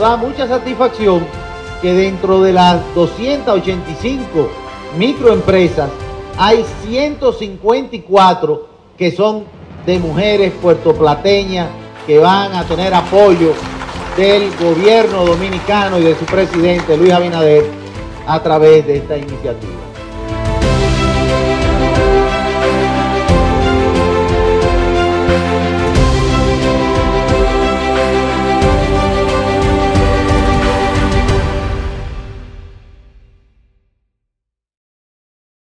nos da mucha satisfacción que dentro de las 285 microempresas hay 154 que son de mujeres puertoplateñas que van a tener apoyo del gobierno dominicano y de su presidente Luis Abinader a través de esta iniciativa.